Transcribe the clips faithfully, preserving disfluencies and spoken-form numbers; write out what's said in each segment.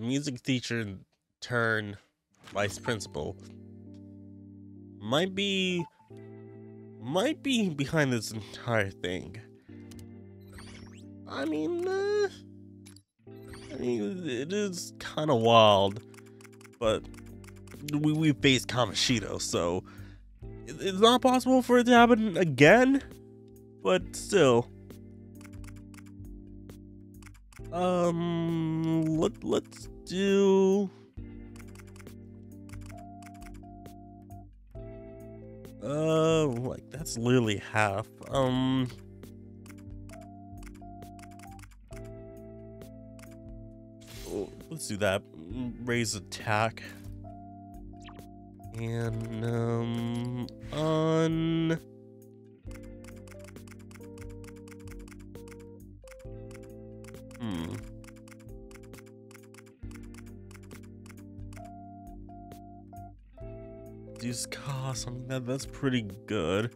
music teacher turned vice principal, might be might be behind this entire thing. I mean, uh, I mean, it is kind of wild, but we we faced Kamoshido, so it's not possible for it to happen again. But still, um, let let's do. Uh, like that's literally half. Um. Let's do that. Raise attack. And, um, on... Hmm. These costs, I mean, that, that's pretty good.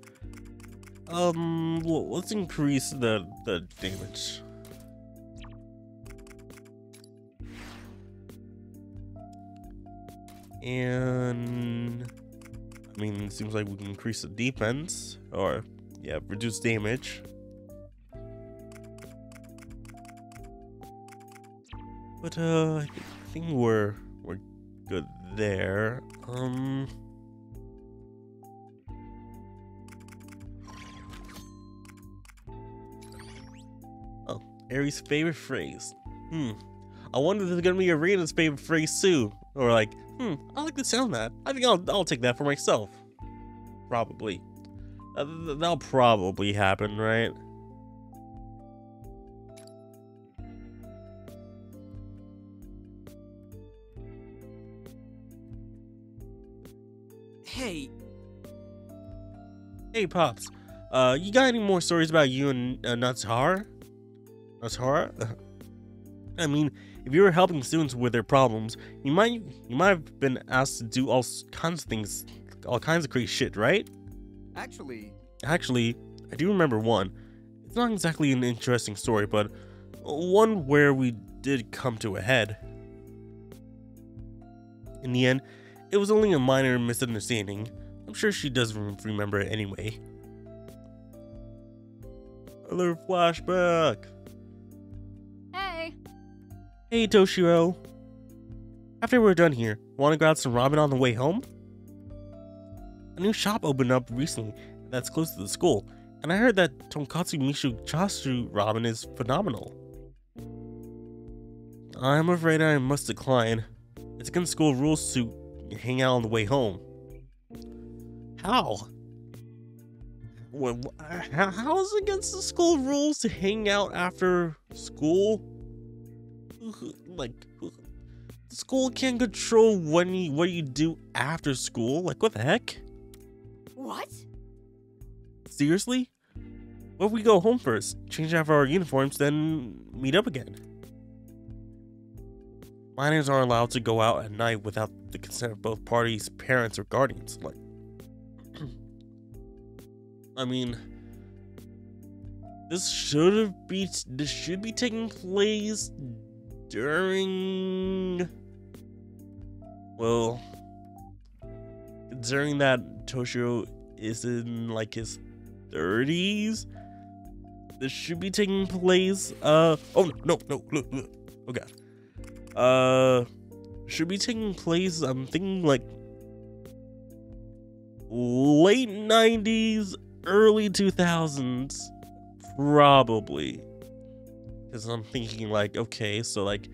Um, well, let's increase the, the damage. And I mean, it seems like we can increase the defense, or yeah, reduce damage. But uh, I think we're we're good there. Um, oh, Eri's favorite phrase. Hmm. I wonder if it's gonna be Arena's favorite phrase too, or like. Hmm, I like the sound of that. I think I'll, I'll take that for myself. Probably. Uh, that'll probably happen, right? Hey. Hey, Pops. Uh, you got any more stories about you and uh, Natsuhara? Natsuhara? I mean... If you were helping students with their problems, you might you might have been asked to do all kinds of things, all kinds of crazy shit, right? Actually, actually, I do remember one. It's not exactly an interesting story, but one where we did come to a head. In the end, it was only a minor misunderstanding. I'm sure she doesn't remember it anyway. Another flashback. Hey, Toshiro. After we're done here, want to grab some ramen on the way home? A new shop opened up recently that's close to the school, and I heard that Tonkotsu Miso Chashu ramen is phenomenal. I'm afraid I must decline. It's against school rules to hang out on the way home. How? Well, how is it against the school rules to hang out after school? Like, school can't control when you, what you do after school. Like, what the heck? What? Seriously? What if we go home first, change out of our uniforms, then meet up again? Minors aren't allowed to go out at night without the consent of both parties' parents or guardians. Like, I mean, this should be this should be taking place. During, well, considering that Toshiro is in like his thirties, this should be taking place. Uh oh no no no no! Oh god, uh, should be taking place. I'm thinking like late nineties, early two thousands, probably. Because I'm thinking like, okay, so like,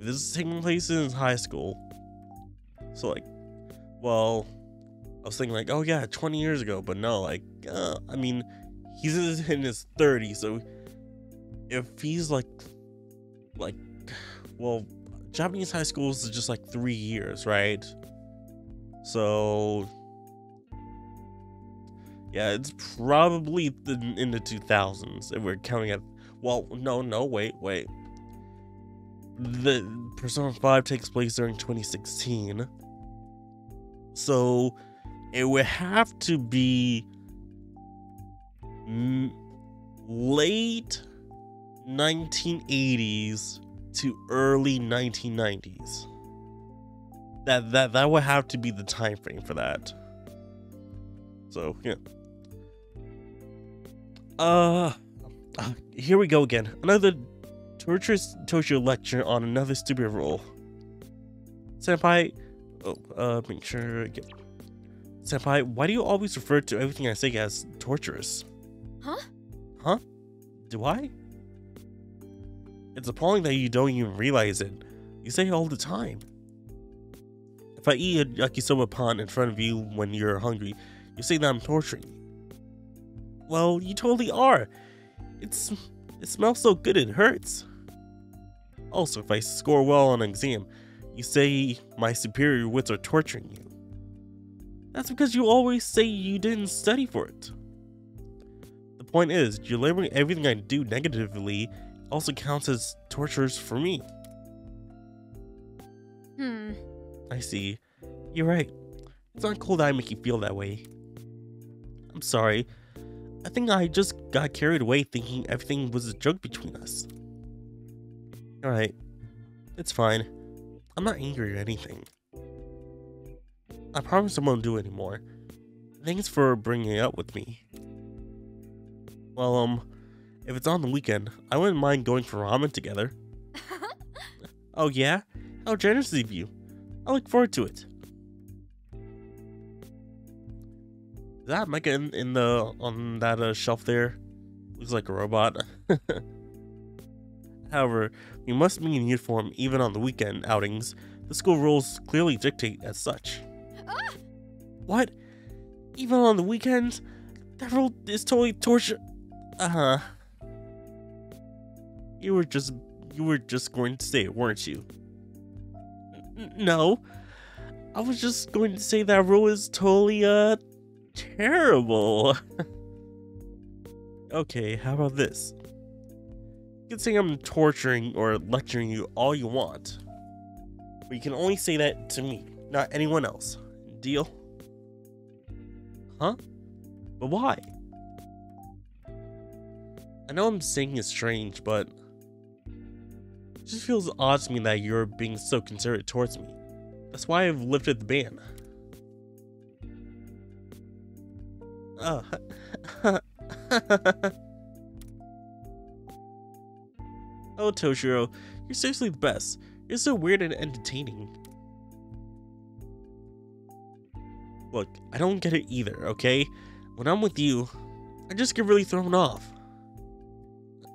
this is taking place in high school. So like, well, I was thinking like, oh yeah, twenty years ago. But no, like, uh, I mean, he's in his thirties. So if he's like, like, well, Japanese high schools is just like three years, right? So yeah, it's probably in the two thousands if we're counting at. Well, no, no, wait, wait. The Persona five takes place during twenty sixteen. So, it would have to be late nineteen eighties to early nineteen nineties. That that that would have to be the time frame for that. So yeah. Uh, uh here we go again. Another torturous Toshiro lecture on another stupid rule. Senpai, oh, uh, make sure again. Senpai, why do you always refer to everything I say as torturous? Huh? Huh? Do I? It's appalling that you don't even realize it. You say it all the time. If I eat a yakisoba pan in front of you when you're hungry, you say that I'm torturing you. Well, you totally are. It's it smells so good it hurts. Also, if I score well on an exam, you say my superior wits are torturing you. That's because you always say you didn't study for it. The point is, you're labeling everything I do negatively also counts as tortures for me. Hmm. I see. You're right. It's not cool that I make you feel that way. I'm sorry. I think I just got carried away thinking everything was a joke between us. Alright. It's fine. I'm not angry or anything. I promise I won't do it anymore. Thanks for bringing it up with me. Well, um, if it's on the weekend, I wouldn't mind going for ramen together. Oh yeah? How generous of you. I look forward to it. Is that Mecha in, in the, on that uh, shelf there? Looks like a robot. However, we must be in uniform even on the weekend outings. The school rules clearly dictate as such. What? Even on the weekends? That rule is totally torture. Uh-huh. You were just you were just going to say it, weren't you? N no. I was just going to say that rule is totally uh terrible. Okay, how about this? You can say I'm torturing or lecturing you all you want. But you can only say that to me, not anyone else. Deal? Huh? But why? I know I'm saying it's strange, but it just feels odd to me that you're being so considerate towards me. That's why I've lifted the ban. Uh, oh, Toshiro, you're seriously the best. You're so weird and entertaining. Look, I don't get it either, okay? When I'm with you, I just get really thrown off.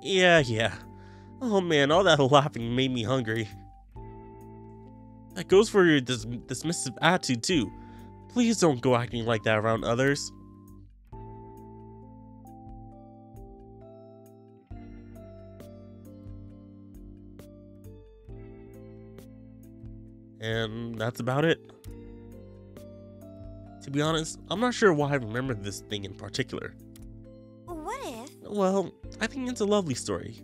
Yeah, yeah. Oh man, all that laughing made me hungry. That goes for your dis dismissive attitude too. Please don't go acting like that around others. And that's about it. To be honest, I'm not sure why I remember this thing in particular. What if? Well, I think it's a lovely story.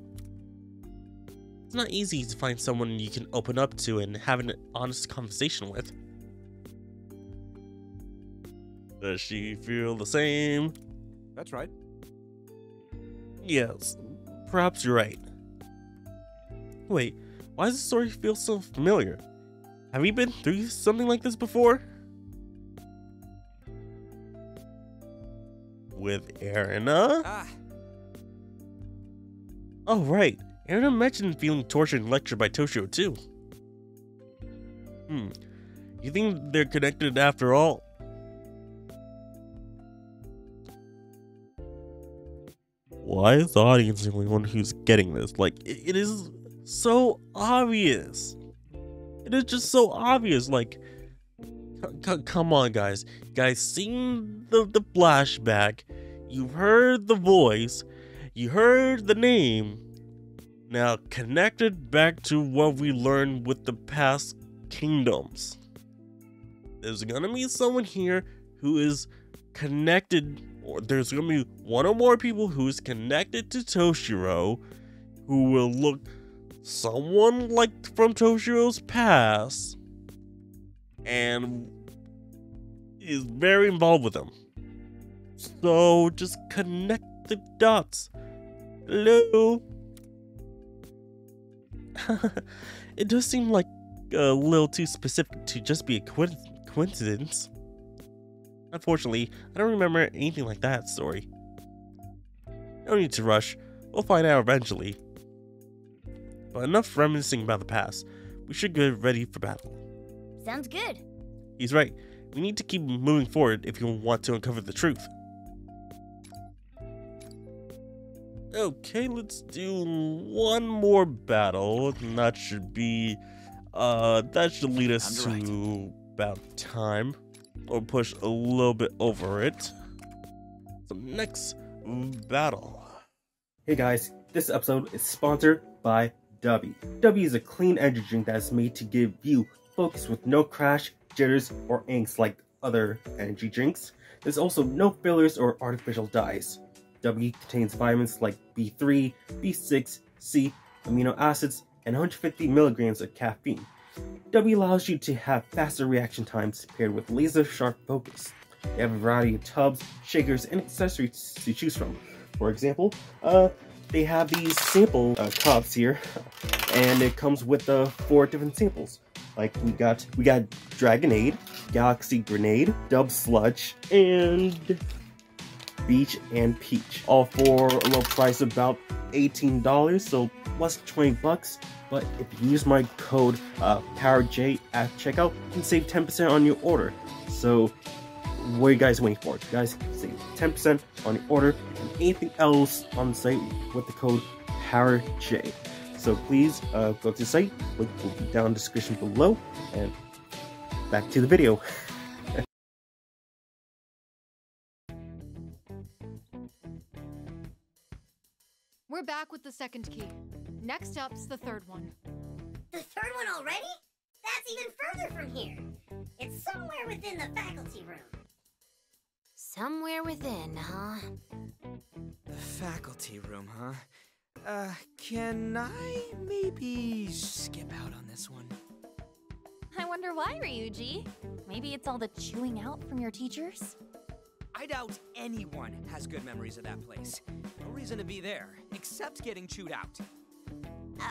It's not easy to find someone you can open up to and have an honest conversation with. Does she feel the same? That's right. Yes, perhaps you're right. Wait, why does the story feel so familiar? Have you been through something like this before? With Erina? Ah. Oh right, Erina mentioned feeling tortured and lectured by Toshiro too. Hmm, you think they're connected after all? Why is the audience the only one who's getting this? Like, it, it is so obvious. It is just so obvious, like, come on guys, you guys seen the, the flashback, you heard the voice, you heard the name, now connect it back to what we learned with the past kingdoms. There's gonna be someone here who is connected, or there's gonna be one or more people who is connected to Toshiro, who will look someone like from Toshiro's past, and is very involved with them. So just connect the dots. Hello. It does seem like a little too specific to just be a coincidence. Unfortunately, I don't remember anything like that story. No need to rush, we'll find out eventually. But enough reminiscing about the past, we should get ready for battle. Sounds good. He's right, we need to keep moving forward if you want to uncover the truth. Okay, let's do one more battle, and that should be, uh, that should lead us to about time. Or push a little bit over it. So next battle. Hey guys, this episode is sponsored by Dubby. Dubby is a clean energy drink that is made to give you focus with no crash, jitters, or angst like other energy drinks. There's also no fillers or artificial dyes. Dubby contains vitamins like B three, B six, C, amino acids, and one hundred fifty milligrams of caffeine. Dubby allows you to have faster reaction times paired with laser-sharp focus. They have a variety of tubs, shakers, and accessories to choose from. For example, uh, they have these sample uh, cups here, and it comes with uh, four different samples. Like we got, we got Dragonade, Galaxy Grenade, Dub Sludge, and Beach and Peach. All four a low price of about eighteen dollars, so plus twenty bucks. But if you use my code uh, POWERJ at checkout, you can save ten percent on your order. So what are you guys waiting for? You guys can save ten percent on your order and anything else on the site with the code POWERJ. So please uh, go to the site, link will be down in the description below, and back to the video. We're back with the second key. Next up's the third one. The third one already? That's even further from here. It's somewhere within the faculty room. Somewhere within, huh? The faculty room, huh? Uh, can I maybe skip out on this one? I wonder why, Ryuji. Maybe it's all the chewing out from your teachers? I doubt anyone has good memories of that place. No reason to be there, except getting chewed out.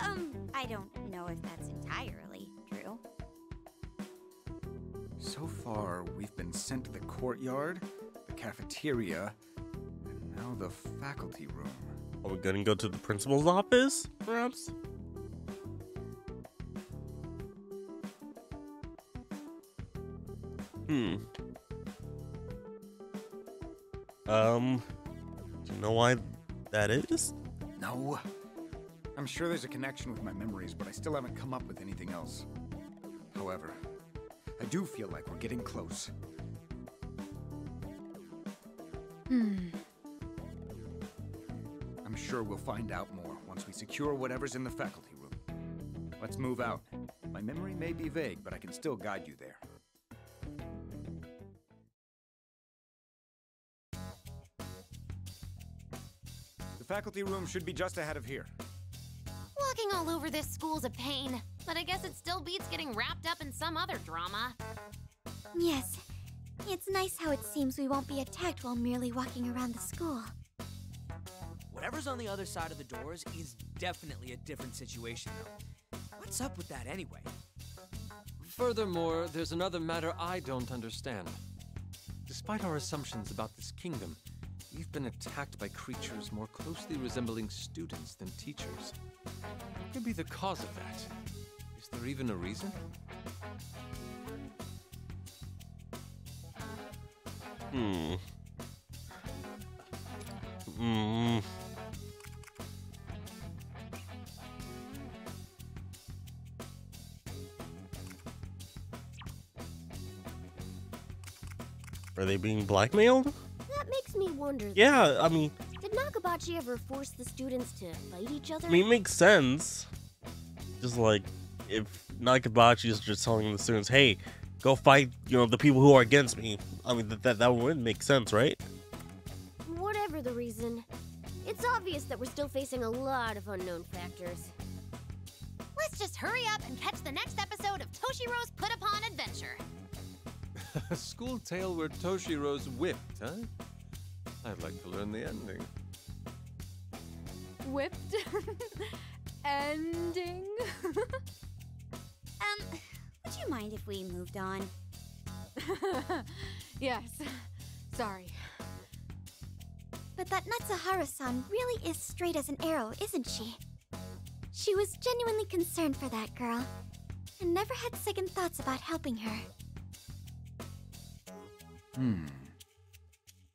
Um, I don't know if that's entirely true. So far, we've been sent to the courtyard, the cafeteria, and now the faculty room. Are we gonna go to the principal's office, perhaps? Hmm. Um, do you know why that is? No. I'm sure there's a connection with my memories, but I still haven't come up with anything else. However, I do feel like we're getting close. Hmm. I'm sure we'll find out more once we secure whatever's in the faculty room. Let's move out. My memory may be vague, but I can still guide you there. The faculty room should be just ahead of here. Walking all over this school's a pain, but I guess it still beats getting wrapped up in some other drama. Yes, it's nice how it seems we won't be attacked while merely walking around the school. Whatever's on the other side of the doors is definitely a different situation, though. What's up with that anyway? Furthermore, there's another matter I don't understand. Despite our assumptions about this kingdom, we've been attacked by creatures more closely resembling students than teachers. What could be the cause of that? Is there even a reason? Hmm. Hmm. Are they being blackmailed? Me wonder, yeah, though, I mean, did Nakabachi ever force the students to fight each other? I mean, it makes sense. Just like if Nakabachi is just telling the students, "Hey, go fight," you know, the people who are against me. I mean, that that, that wouldn't make sense, right? Whatever the reason, it's obvious that we're still facing a lot of unknown factors. Let's just hurry up and catch the next episode of Toshiro's Put Upon Adventure. A school tale where Toshiro's whipped, huh? I'd like to learn the ending. Whipped? ending. um, would you mind if we moved on? Yes. Sorry. But that Natsuhara-san really is straight as an arrow, isn't she? She was genuinely concerned for that girl, and never had second thoughts about helping her. Hmm.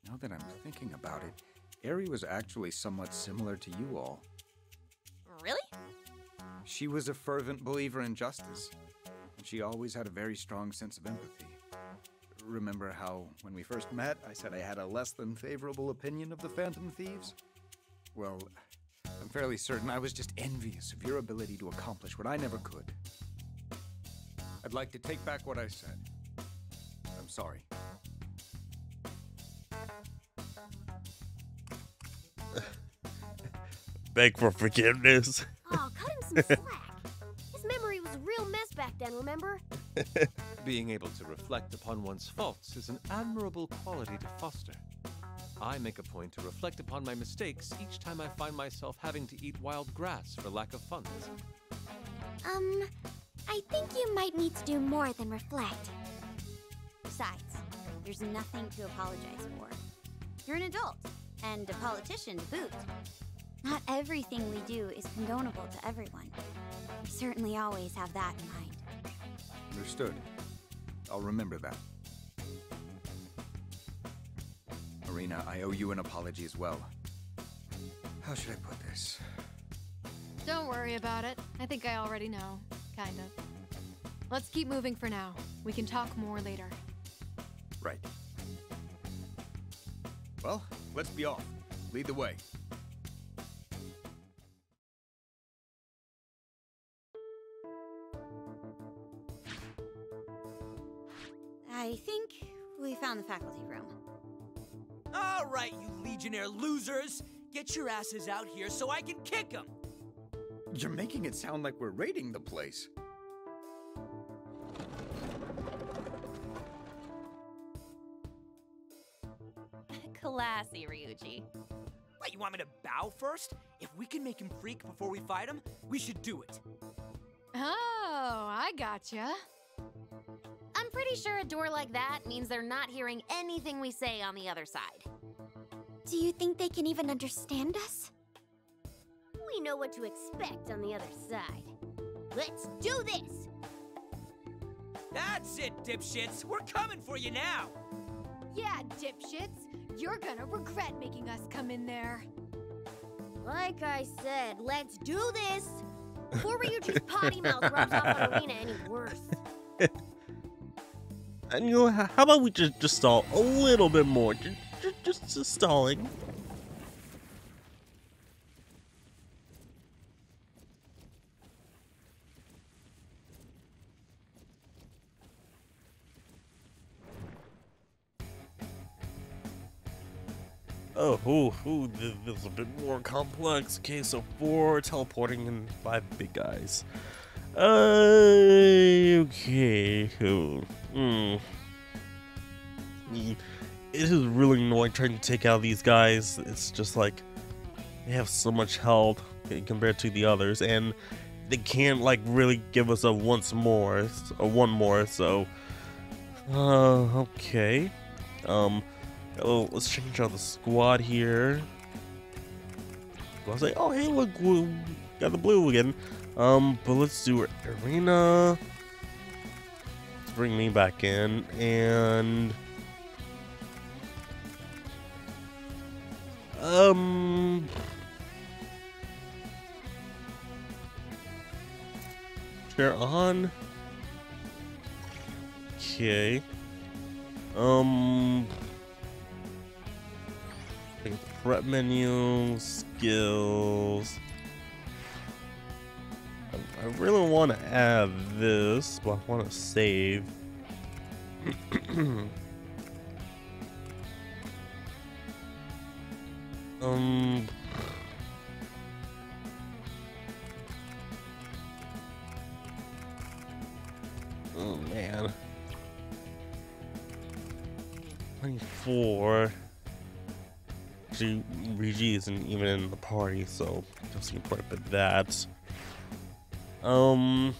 Now that I'm thinking about it, Eri was actually somewhat similar to you all. Really? She was a fervent believer in justice, and she always had a very strong sense of empathy. Remember how, when we first met, I said I had a less than favorable opinion of the Phantom Thieves? Well, I'm fairly certain I was just envious of your ability to accomplish what I never could. I'd like to take back what I said. I'm sorry. Beg for forgiveness. Oh, cut him some slack. His memory was a real mess back then, remember? Being able to reflect upon one's faults is an admirable quality to foster. I make a point to reflect upon my mistakes each time I find myself having to eat wild grass for lack of funds. Um, I think you might need to do more than reflect. Besides, there's nothing to apologize for. You're an adult, and a politician to boot. Not everything we do is condonable to everyone. We certainly always have that in mind. Understood. I'll remember that. Marina, I owe you an apology as well. How should I put this? Don't worry about it. I think I already know. Kind of. Let's keep moving for now. We can talk more later. Right. Well, let's be off. Lead the way. I think we found the faculty room. All right, you Legionnaire losers! Get your asses out here so I can kick them! You're making it sound like we're raiding the place. Classy, Ryuji. What, you want me to bow first? If we can make him freak before we fight him, we should do it. Oh, I gotcha. I'm pretty sure a door like that means they're not hearing anything we say on the other side. Do you think they can even understand us? We know what to expect on the other side. Let's do this! That's it, dipshits! We're coming for you now! Yeah, dipshits! You're gonna regret making us come in there. Like I said, let's do this! Before Ryuji's potty mouth rubs off on Arena any worse. And you know, how about we just, just stall a little bit more? Just, just, just stalling. Oh, ooh, ooh, this is a bit more complex. Okay, so four teleporting and five big guys. Uh, okay, cool. Hmm. It is really annoying trying to take out these guys. It's just like they have so much health compared to the others, and they can't like really give us a once more, a one more. So, uh, okay. Um, oh, let's change out the squad here. I'll say, oh hey, look, we got the blue again. Um, but let's do Arena. Let's bring me back in, and um, share on. Okay. Um, prep menu skills. I really want to add this, but I want to save. um. Oh man. twenty-four. Ryuji isn't even in the party, so just gonna put up at that. Um...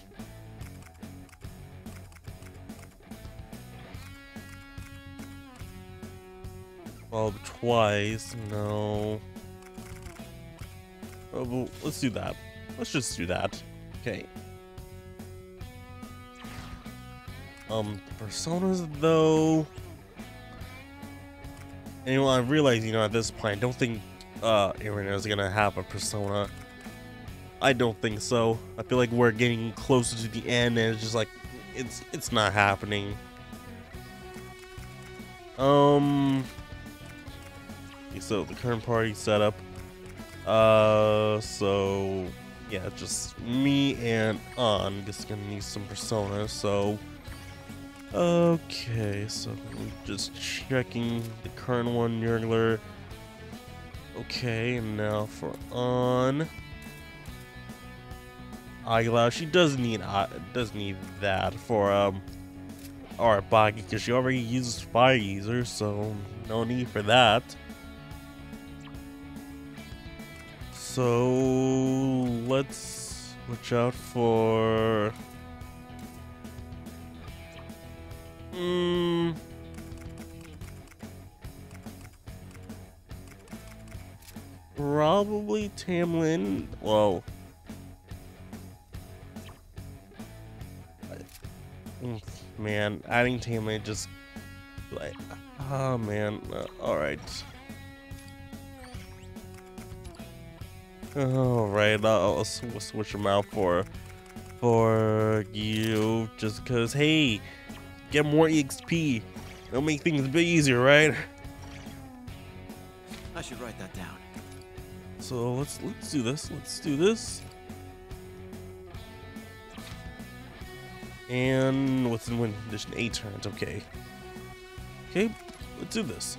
Well, twice, no. Oh, well, let's do that. Let's just do that. Okay. Um, personas, though... And, you know, I realize, you know, at this point, I don't think uh, Erina is gonna have a persona. I don't think so. I feel like we're getting closer to the end, and it's just like, it's it's not happening. Um. Okay, so the current party setup. Uh. So yeah, just me and An just gonna need some personas. So. Okay, so we're just checking the current one, Nurgler. Okay, and now for On. Eyeglass, she does need uh, does need that for um our Baki, because she already uses Fire User, so no need for that. So let's watch out for. Mm. Probably Tamlin. Whoa. Man, adding Tamlin just like, ah, oh, man. Uh, all right. All right. I'll, I'll sw switch them out for for you, just cause. Hey. Get more E X P. It'll make things a bit easier, right? I should write that down. So let's let's do this. Let's do this. And what's in win condition? Eight turns. Okay. Okay. Let's do this.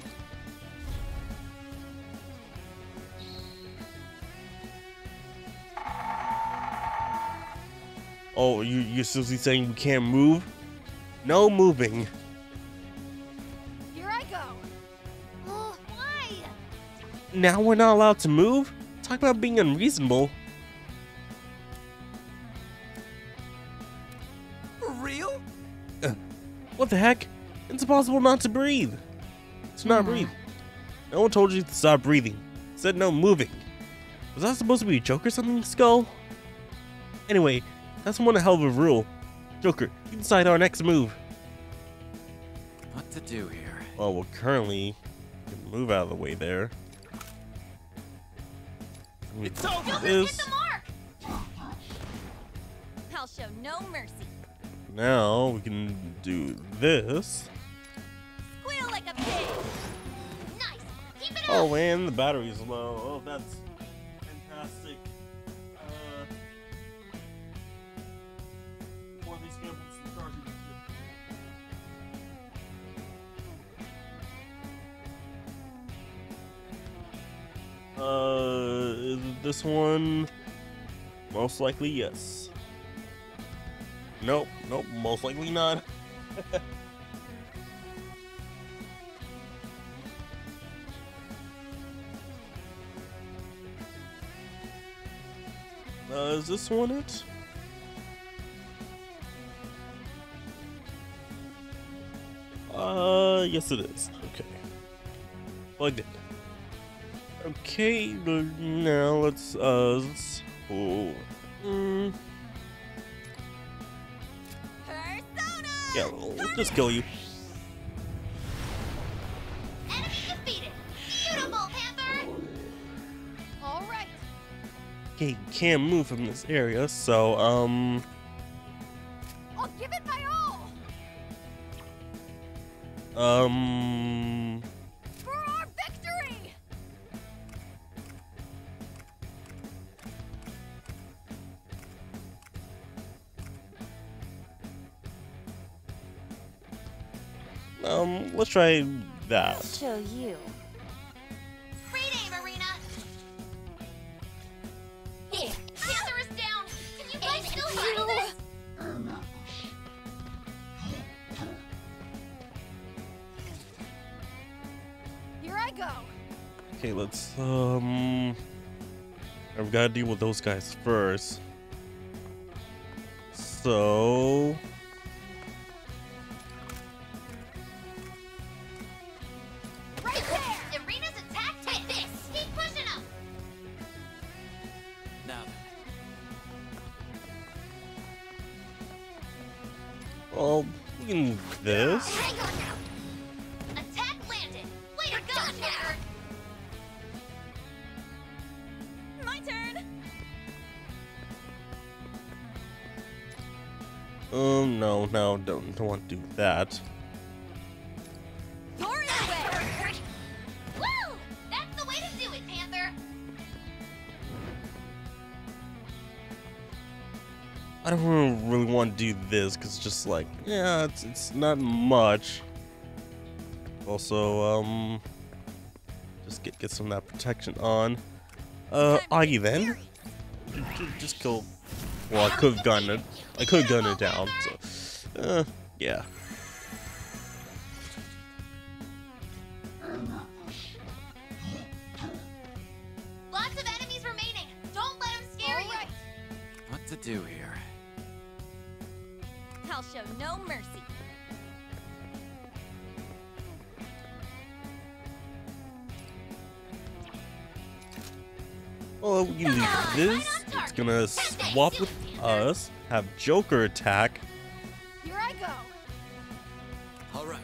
Oh, you you're seriously saying we can't move? No moving. Here I go. Oh, why? Now we're not allowed to move? Talk about being unreasonable. For real? Uh, what the heck? It's impossible not to breathe. To not mm. breathe. No one told you to stop breathing. It said no moving. Was that supposed to be a joke or something, Skull? Anyway, that's one hell of a rule. Joker, you decide our next move. What to do here? Well, we're currently gonna move out of the way there. It's over. Joker, hit the mark. I'll show no mercy. Now we can do this. Squeal like a pig. Nice. Keep it up. Oh, and the battery's low. Oh, that's fantastic. Uh, this one, most likely yes. Nope, nope, most likely not. uh, is this one it? Uh, yes it is. Okay. Plugged in. Okay, now let's, uh, let's, oh, mm. Persona! Yeah, we'll just kill you. Enemy defeated! Beautiful, Panther! Alright. Okay, you can't move from this area, so, um... I'll give it my all! Um... Um, let's try that. I'll show you. Free day, Marina. Here. Panther is down. Can you guys still handle this? Here I go. Okay, let's um. I've got to deal with those guys first. So... right there! Arena's attacked! Take this! Keep pushing them! Now then. Well, in this... hang on now! Attack landed! Way to go, Joker! My turn! Um, no, no, don't, don't want to do that. You're in the way. Woo! That's the way to do it, Panther! I don't really want to do this, because it's just like, yeah, it's, it's not much. Also, um, just get, get some of that protection on. Uh, Agidyne then? Just kill. Well, I could have gotten it. I could have gotten it down. So, uh, yeah. Lots of enemies remaining. Don't let them scare you. Right. What to do here? I'll show no mercy. Well, we can do this. It's gonna swap with us, have Joker attack. Here I go. All right.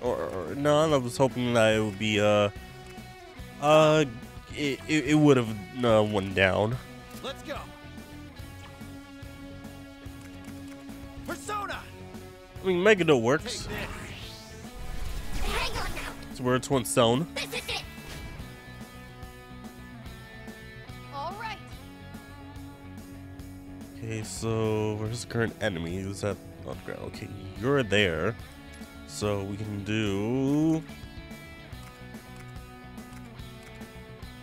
Or, or no, I was hoping that it would be uh, uh, it it, it would have uh, went down. Let's go. Persona. I mean, Megadol works. It's where it's once sown. This is it. All right. Okay, so where's the current enemy? Is that on the ground? Okay, you're there. So we can do.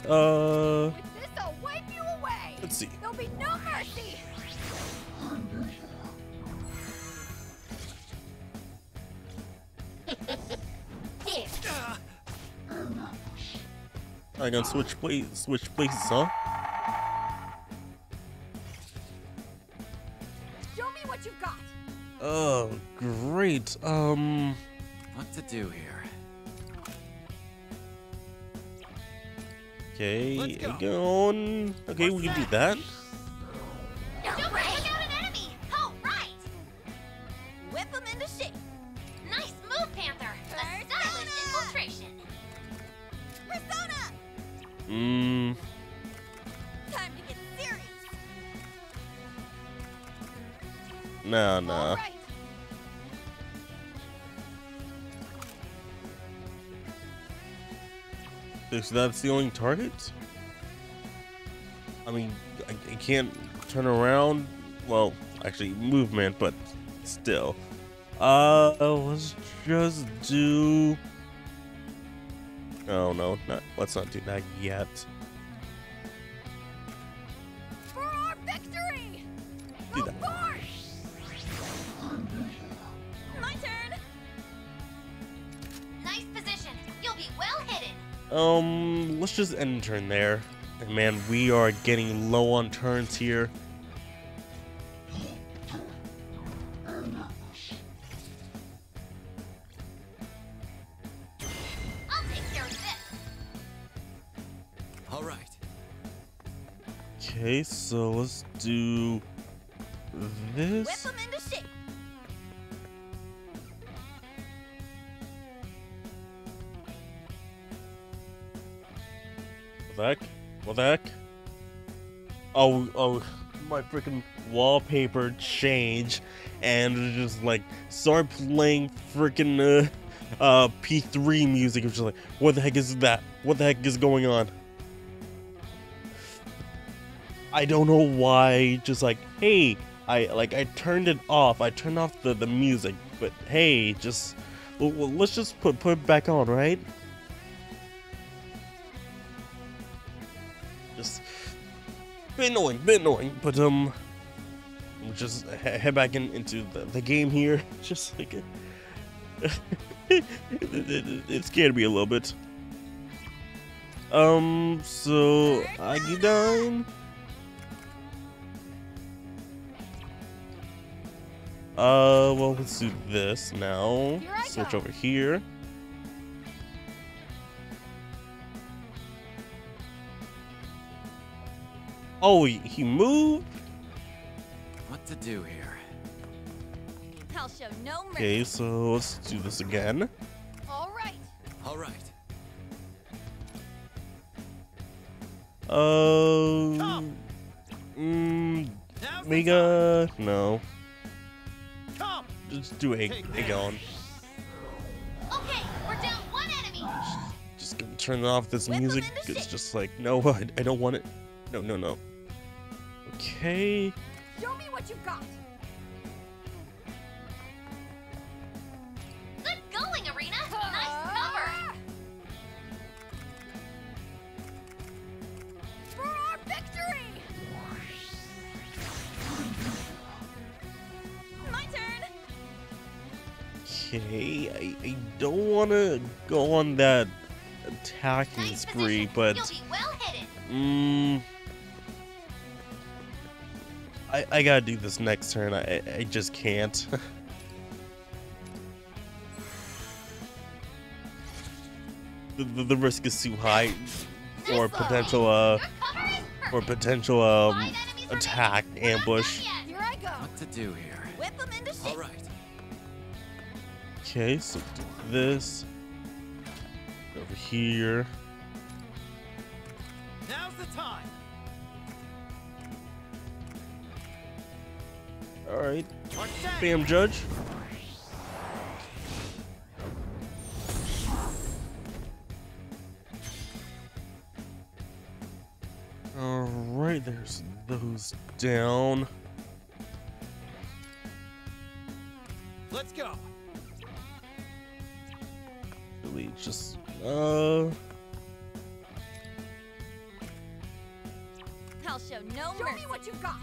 Uh. This'll wipe you away. Let's see. There'll be no mercy. I can switch place, switch places, huh? Show me what you got. Oh, great. Um, what to do here? Okay, go. go on. Okay, What's we can that? do that. Mm. Time to get serious. Nah, nah. Right. So that's the only target? I mean, I, I can't turn around. Well, actually, movement, but still. Uh, let's just do. Oh no, not, let's not do that yet. For our victory! Do that. My turn. Nice position. You'll be well hidden. Um, let's just end turn there. And man, we are getting low on turns here. Okay, so let's do this. Whip them into shape. What the heck? What the heck? Oh, oh, my freaking wallpaper changed and it just like started playing freaking uh, uh, P three music. It was just like, what the heck is that? What the heck is going on? I don't know why, just like, hey, I like I turned it off. I turned off the, the music, but hey, just well, well, let's just put put it back on, right? Just bit annoying, bit annoying, but um, just head back in, into the, the game here. Just like it, it, it, it scared me a little bit. Um, so Agidyne. Uh, well, let's do this now. Switch over here. Oh, he, he moved? What to do here? I'll show no mercy. Okay, so let's do this again. All right. All right. Uh, mm, Mega, no. Come. Just do egg, egg on. Okay, we're down one enemy. Just gonna turn off this Whip music. It's just like, no, I, I don't want it. No, no, no. Okay. Show me what you've got. Good going, Arena. Nice cover. For our victory. My turn. Okay, I, I don't want to go on that attacking nice spree, position. But you'll be well hidden. Mm, I, I gotta do this next turn. I, I just can't. the, the the risk is too high, or potential uh, or potential um attack ambush. Here I go. What to do here? Whip them into shape. All right. Okay, so do this over here. Now's the time. All right, bam, Judge. All right, there's those down. Let's go. Really, just uh. I'll show no mercy. Show me what you got.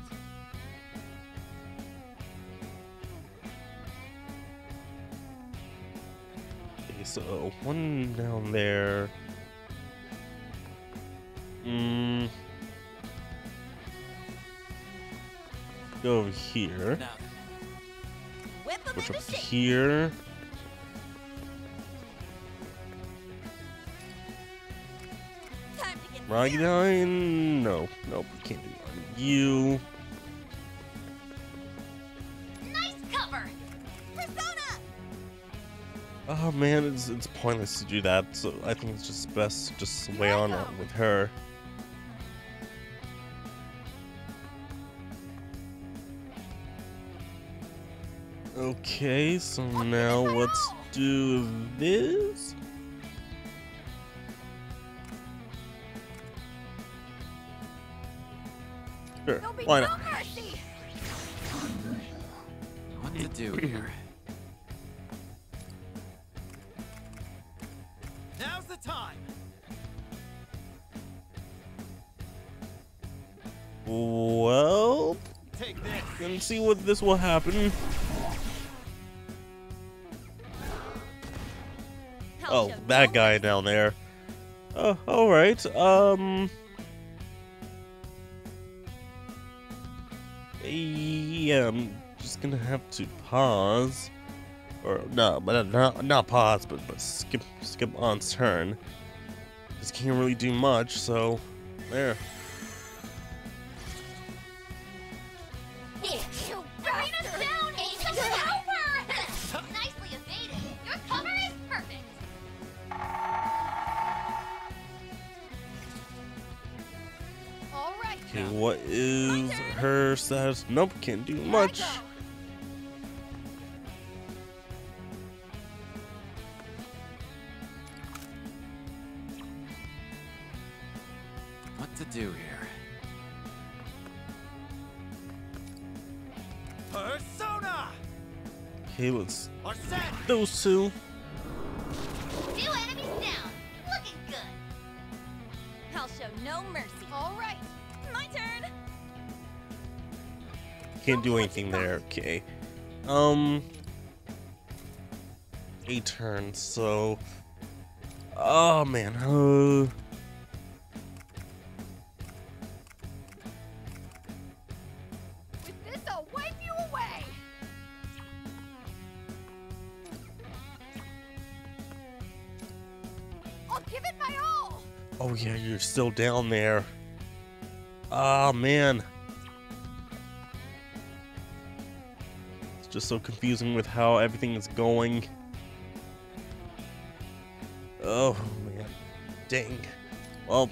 Okay, so one down there. Mm. Go over here. Which up here. Ragidyne? No, nope, can't do it. You. Nice cover. Persona. Oh man, it's it's pointless to do that. So I think it's just best to just weigh on it with her. Okay, so what now let's do this. Sure. Why not? What to do here? Now's the time. Well, take this and see what this will happen. Oh, that guy down there. Oh, all right. Um. Yeah, I'm just gonna have to pause, or no, but not not pause, but but skip skip on's turn. Just can't really do much, so there. Status. Nope, can't do much. What to do here? Persona. Okay, let's get those two. Two enemies down. Looking good. I'll show no mercy. All right, my turn. Can't do anything there. Okay, um, a turn. So, oh man, uh, give it my all. Oh yeah, you're still down there. Ah, man. It's just so confusing with how everything is going. Oh man, dang. Well,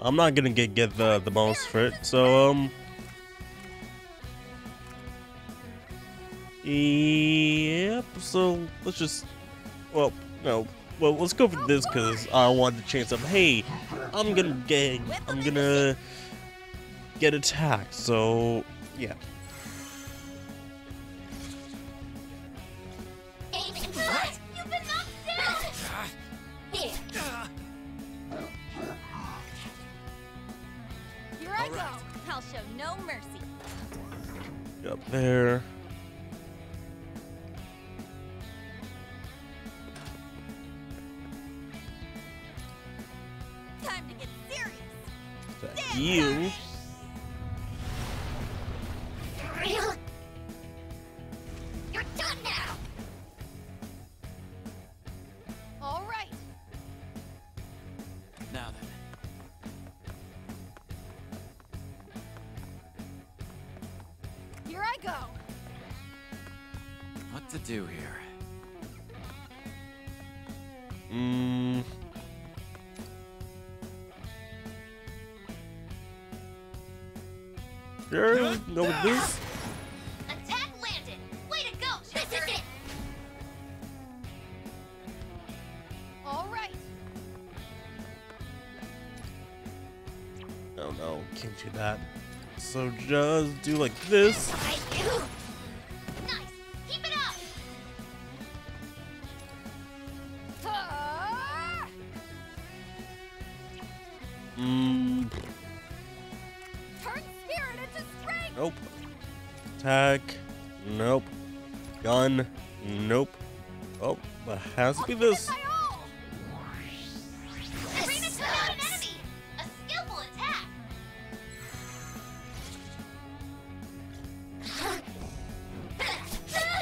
I'm not gonna get get the the bonus for it. So um, yep. So let's just, well, no. Well, let's go for this because I want the chance of, hey, I'm gonna get, I'm gonna get attacked. So yeah. There. Time to get serious. That you. You're done now. All right. Now then. Go. What to do here? Mm. There is no this. Attack landed. Way to go, Joker. This is it. All right. No, no, can't do that. So just do like this. Mm. Turn spirit into strength. Nope. Attack. Nope. Gun. Nope. Oh, but has to be this. Arena's not an enemy. A skillful attack.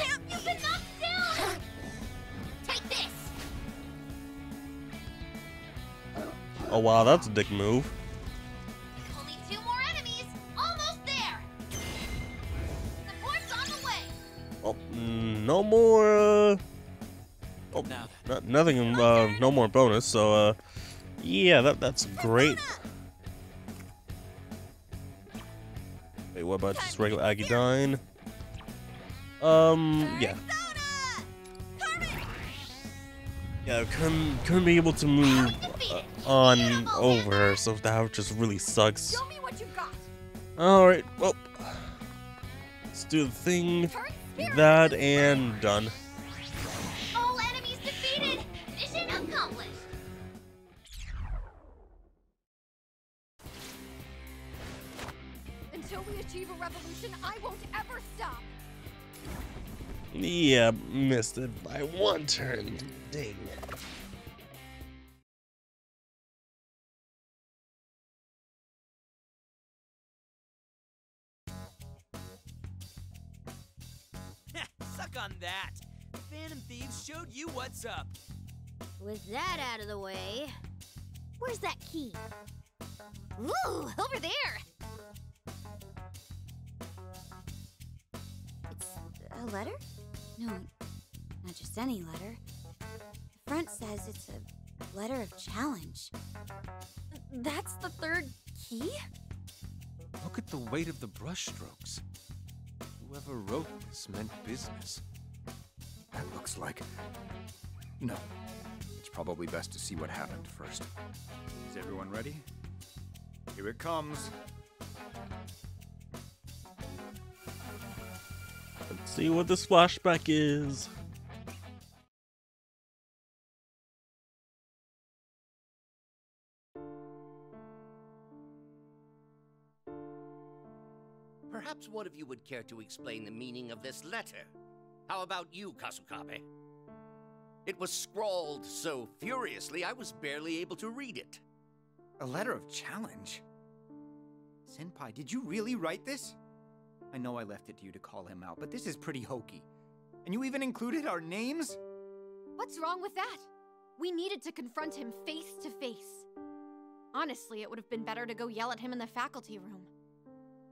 You've been knocked down. Take this. Oh wow, that's a dick move. Only two more enemies, almost there. Support's on the way. Oh, no more. Uh, oh, no. Not, nothing. Uh, no more bonus. So, uh, yeah, that that's great. Wait, what about just regular Agidyne? Um, yeah. Yeah, couldn't couldn't be able to move uh, on over, so that just really sucks. Show me what you got. All right, well, let's do the thing, that and done. All enemies defeated. Mission accomplished. Until we achieve a revolution, I won't ever stop. Yeah, missed it by one turn. Dang it. Suck on that. The Phantom Thieves showed you what's up. With that out of the way, where's that key? Ooh, over there. It's a letter? No, not just any letter. The front says it's a letter of challenge. That's the third key? Look at the weight of the brushstrokes. Whoever wrote this meant business. That looks like... No. It's probably best to see what happened first. Is everyone ready? Here it comes. Let's see what this flashback is. Perhaps one of you would care to explain the meaning of this letter. How about you, Kasukabe? It was scrawled so furiously I was barely able to read it. A letter of challenge? Senpai, did you really write this? I know I left it to you to call him out, but this is pretty hokey. And you even included our names? What's wrong with that? We needed to confront him face to face. Honestly, it would have been better to go yell at him in the faculty room.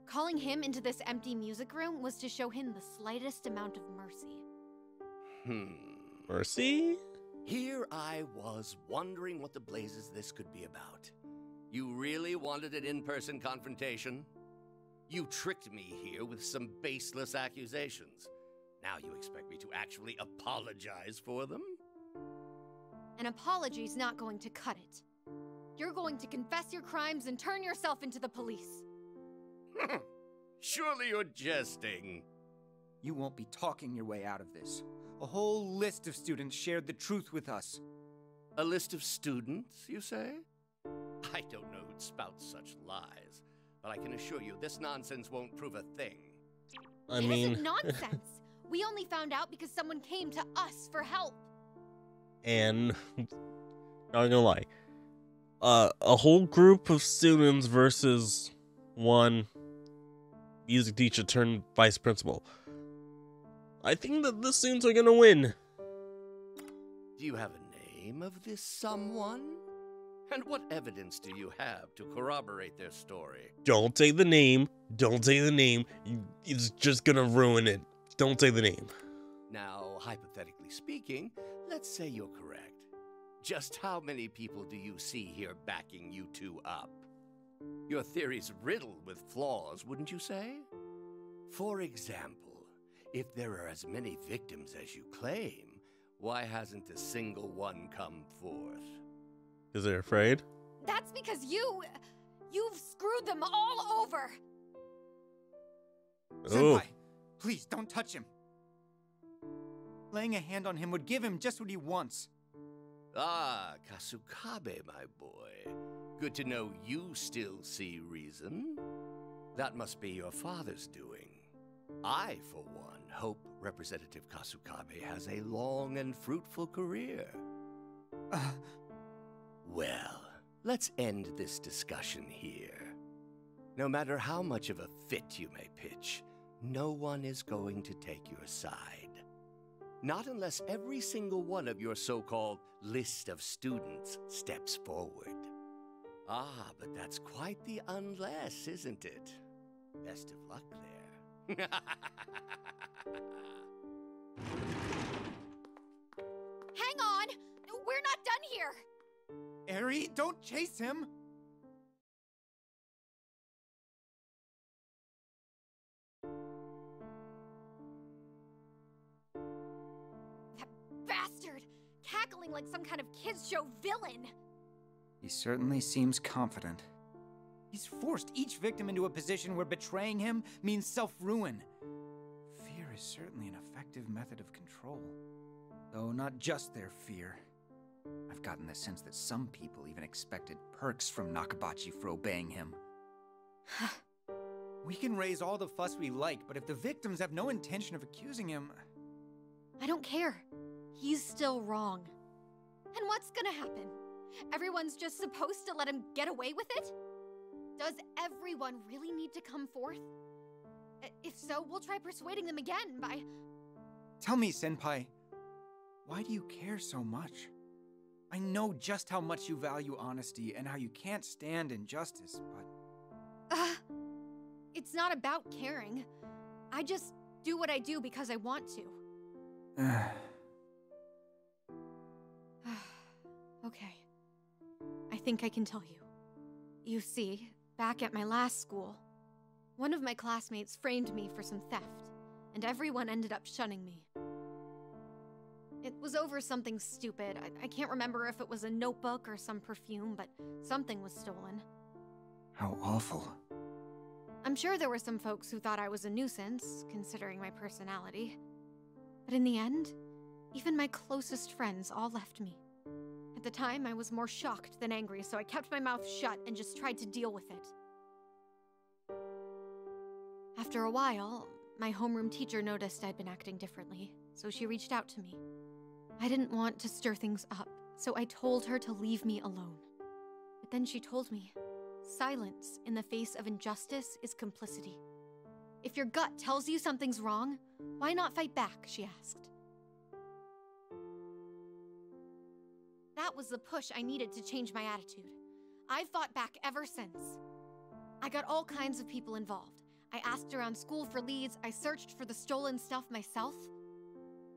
Calling him into this empty music room was to show him the slightest amount of mercy. Hmm. Mercy? Here I was, wondering what the blazes this could be about. You really wanted an in-person confrontation? You tricked me here with some baseless accusations. Now you expect me to actually apologize for them? An apology's not going to cut it. You're going to confess your crimes and turn yourself into the police. Surely you're jesting. You won't be talking your way out of this. A whole list of students shared the truth with us. A list of students, you say? I don't know who'd spout such lies, but I can assure you this nonsense won't prove a thing. I mean... It isn't nonsense. We only found out because someone came to us for help. And, not gonna lie, uh, a whole group of students versus one music teacher turned vice principal. I think that the students are gonna win. Do you have a name of this someone? And what evidence do you have to corroborate their story? Don't say the name. Don't say the name. It's just gonna ruin it. Don't say the name. Now, hypothetically speaking, let's say you're correct. Just how many people do you see here backing you two up? Your theory's riddled with flaws, wouldn't you say? For example, if there are as many victims as you claim, why hasn't a single one come forth? Because they're afraid? That's because you... you've screwed them all over! Senpai, please don't touch him. Laying a hand on him would give him just what he wants. Ah, Kasukabe, my boy. Good to know you still see reason. That must be your father's doing. I, for one, hope Representative Kasukabe has a long and fruitful career. Uh. Well, let's end this discussion here. No matter how much of a fit you may pitch, no one is going to take your side. Not unless every single one of your so-called list of students steps forward. Ah, but that's quite the unless, isn't it? Best of luck there. Hang on! We're not done here! Eri, don't chase him! Cackling like some kind of kids' show villain. He certainly seems confident. He's forced each victim into a position where betraying him means self-ruin. Fear is certainly an effective method of control. Though not just their fear. I've gotten the sense that some people even expected perks from Nakabachi for obeying him. We can raise all the fuss we like, but if the victims have no intention of accusing him... I don't care. He's still wrong. And what's gonna happen? Everyone's just supposed to let him get away with it? Does everyone really need to come forth? If so, we'll try persuading them again by... Tell me, Senpai, why do you care so much? I know just how much you value honesty and how you can't stand injustice, but... Uh, it's not about caring. I just do what I do because I want to. Okay. I think I can tell you. You see, back at my last school, one of my classmates framed me for some theft, and everyone ended up shunning me. It was over something stupid. I, I can't remember if it was a notebook or some perfume, but something was stolen. How awful. I'm sure there were some folks who thought I was a nuisance, considering my personality. But in the end, even my closest friends all left me. At the time, I was more shocked than angry, so I kept my mouth shut and just tried to deal with it. After a while, my homeroom teacher noticed I'd been acting differently, so she reached out to me. I didn't want to stir things up, so I told her to leave me alone. But then she told me, silence in the face of injustice is complicity. If your gut tells you something's wrong, why not fight back, she asked. That was the push I needed to change my attitude. I've fought back ever since. I got all kinds of people involved. I asked around school for leads, I searched for the stolen stuff myself.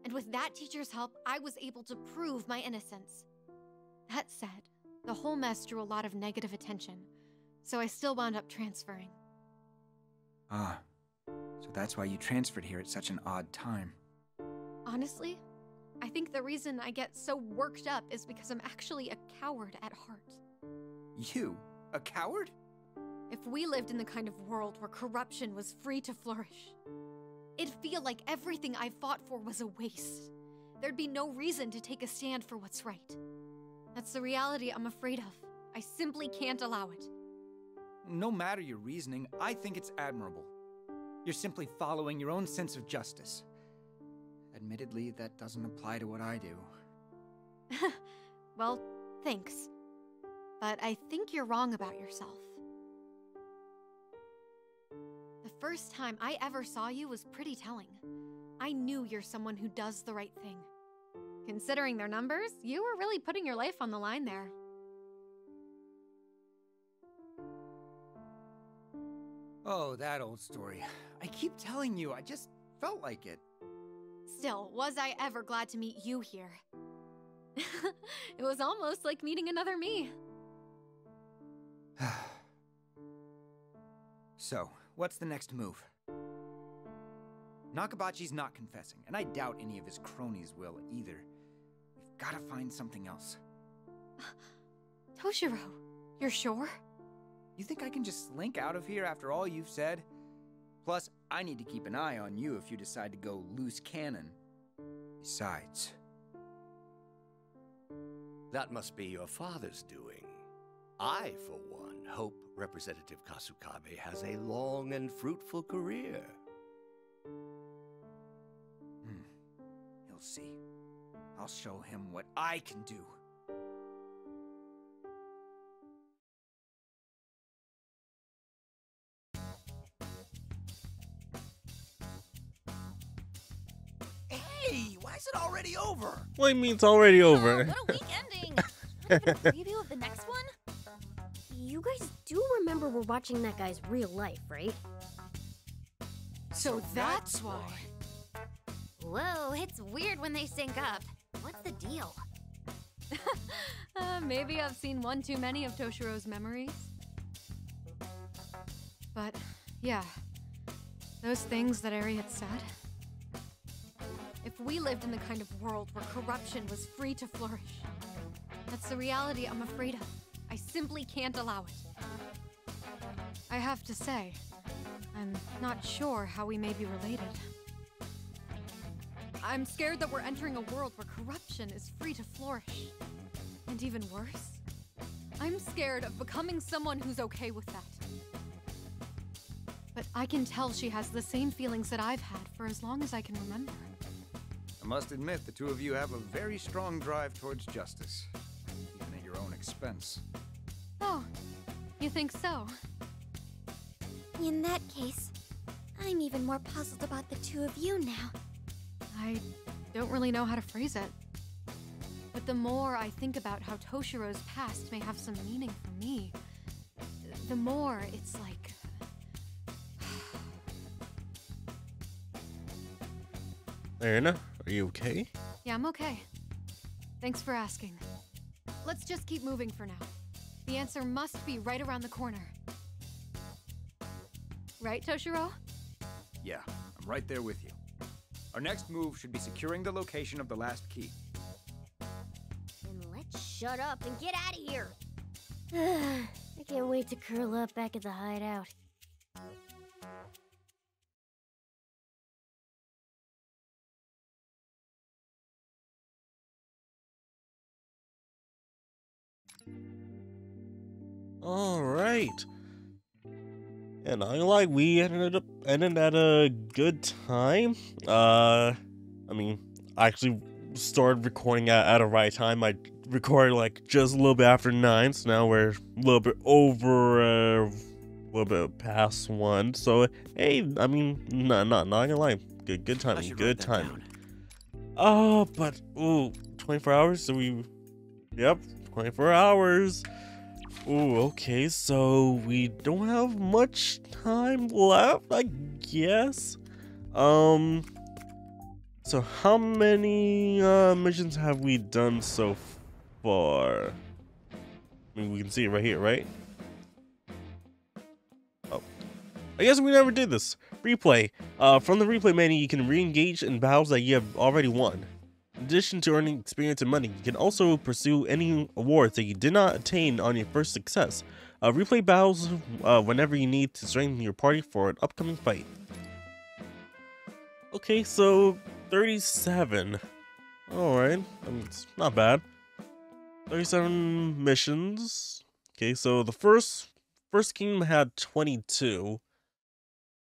And with that teacher's help, I was able to prove my innocence. That said, the whole mess drew a lot of negative attention, so I still wound up transferring. Ah, so that's why you transferred here at such an odd time. Honestly, I think the reason I get so worked up is because I'm actually a coward at heart. You? A coward? If we lived in the kind of world where corruption was free to flourish, it'd feel like everything I fought for was a waste. There'd be no reason to take a stand for what's right. That's the reality I'm afraid of. I simply can't allow it. No matter your reasoning, I think it's admirable. You're simply following your own sense of justice. Admittedly, that doesn't apply to what I do. Well, thanks. But I think you're wrong about yourself. The first time I ever saw you was pretty telling. I knew you're someone who does the right thing. Considering their numbers, you were really putting your life on the line there. Oh, that old story. I keep telling you, I just felt like it. Still, was I ever glad to meet you here? It was almost like meeting another me. So, what's the next move? Nakabachi's not confessing, and I doubt any of his cronies will either. We've gotta find something else. Toshiro, you're sure? You think I can just slink out of here after all you've said? Plus, I need to keep an eye on you if you decide to go loose cannon. Besides... That must be your father's doing. I, for one, hope Representative Kasukabe has a long and fruitful career. Hmm. He'll see. I'll show him what I can do. Why is it already over? What do you mean it's already over? Oh, what a week ending! Not even a preview of the next one? You guys do remember we're watching that guy's real life, right? So that's why. Whoa, it's weird when they sync up. What's the deal? uh, maybe I've seen one too many of Toshiro's memories. But, yeah. Those things that Eri had said. If we lived in the kind of world where corruption was free to flourish, that's the reality I'm afraid of. I simply can't allow it. I have to say, I'm not sure how we may be related. I'm scared that we're entering a world where corruption is free to flourish. And even worse, I'm scared of becoming someone who's okay with that. But I can tell she has the same feelings that I've had for as long as I can remember. I must admit, the two of you have a very strong drive towards justice, even at your own expense. Oh, you think so? In that case, I'm even more puzzled about the two of you now. I don't really know how to phrase it. But the more I think about how Toshiro's past may have some meaning for me, the more it's like... Erina, are you okay? Yeah, I'm okay. Thanks for asking. Let's just keep moving for now. The answer must be right around the corner. Right, Toshiro? Yeah, I'm right there with you. Our next move should be securing the location of the last key. Then let's shut up and get out of here! I can't wait to curl up back at the hideout. All right, and I like we ended up ended at a good time. Uh, I mean, I actually started recording at, at a right time. I recorded like just a little bit after nine, so now we're a little bit over, a uh, little bit past one. So hey, I mean, not not not gonna lie, good good timing, good timing. Oh, but ooh, twenty-four hours. So we Yep, twenty-four hours. Ooh, okay, so we don't have much time left, I guess. Um, so how many uh, missions have we done so far? I mean, we can see it right here, right? Oh, I guess we never did this. Replay. Uh, from the replay menu, you can re-engage in battles that you have already won. In addition to earning experience and money, you can also pursue any awards that you did not attain on your first success. Uh, replay battles uh, whenever you need to strengthen your party for an upcoming fight. Okay, so thirty-seven. Alright, it's not bad. thirty-seven missions. Okay, so the first, first kingdom had twenty-two.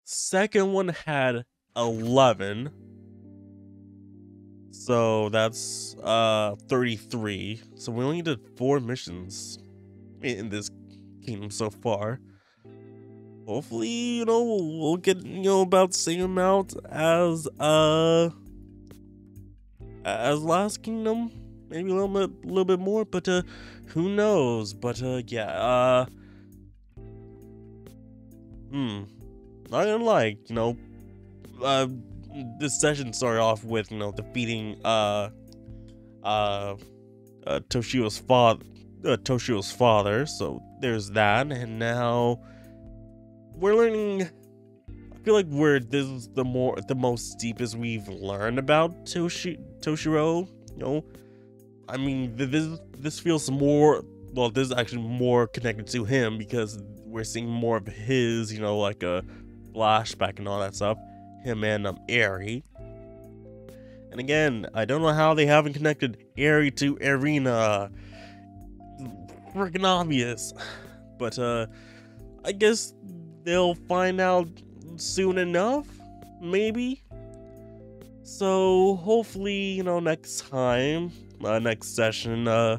Second one had eleven. So that's uh thirty-three. So we only did four missions in this kingdom so far. Hopefully, you know, we'll, we'll get, you know, about the same amount as uh as last kingdom, maybe a little bit, little bit more. But uh, who knows? But uh, yeah. Uh, hmm. Not gonna lie, you know. Uh. This session started off with, you know, defeating uh, uh, uh, Toshiro's father, uh, Toshiro's father. So there's that, and now we're learning. I feel like we're this is the more the most deepest we've learned about Toshi, Toshiro. You know, I mean, this this feels more. Well, this is actually more connected to him because we're seeing more of his, you know, like a flashback and all that stuff. Him and um, Eri. And again, I don't know how they haven't connected Eri to Arena. Freaking obvious. But uh, I guess they'll find out soon enough, maybe. So hopefully, you know, next time, uh, next session, uh,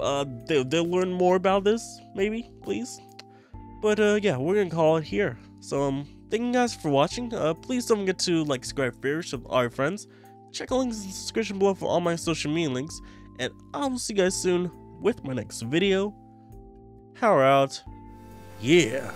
uh, they'll, they'll learn more about this, maybe, please. But uh, yeah, we're gonna call it here. So um. Thank you guys for watching. Uh, please don't forget to like, subscribe, share with all your friends. Check the links in the description below for all my social media links. And I will see you guys soon with my next video. Power out. Yeah.